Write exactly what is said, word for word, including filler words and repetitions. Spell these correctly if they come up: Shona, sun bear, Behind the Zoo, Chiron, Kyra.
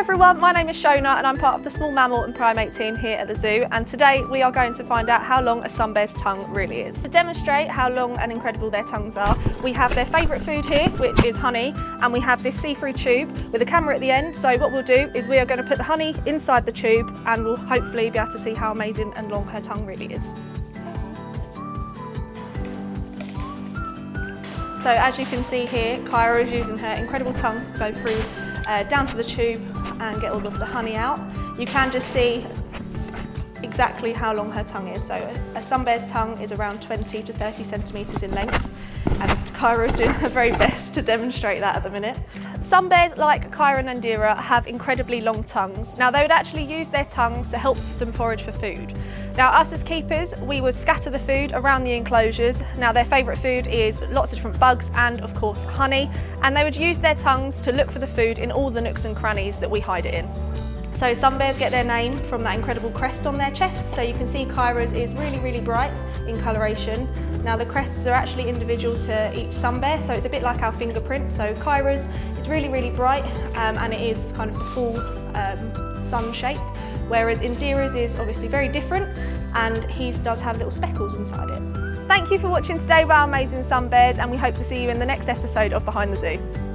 Hi everyone, my name is Shona and I'm part of the small mammal and primate team here at the zoo, and today we are going to find out how long a sunbear's tongue really is. To demonstrate how long and incredible their tongues are, we have their favourite food here, which is honey, and we have this see-through tube with a camera at the end. So what we'll do is we are going to put the honey inside the tube and we'll hopefully be able to see how amazing and long her tongue really is. So as you can see here, Kyra is using her incredible tongue to go through uh, down to the tube and get all of the honey out. You can just see exactly how long her tongue is. So a sunbear's tongue is around twenty to thirty centimetres in length, and Kyra is doing her very best to demonstrate that at the minute. Sunbears like Chiron and Kyra have incredibly long tongues. Now they would actually use their tongues to help them forage for food. Now us as keepers, we would scatter the food around the enclosures. Now their favourite food is lots of different bugs and of course honey, and they would use their tongues to look for the food in all the nooks and crannies that we hide it in. So sunbears get their name from that incredible crest on their chest. So you can see Kyra's is really, really bright in coloration. Now the crests are actually individual to each sunbear, so it's a bit like our fingerprint. So Kyra's is really, really bright um, and it is kind of the full um, sun shape, whereas Kyra's is obviously very different and his does have little speckles inside it. Thank you for watching today, wow amazing sunbears, and we hope to see you in the next episode of Behind the Zoo.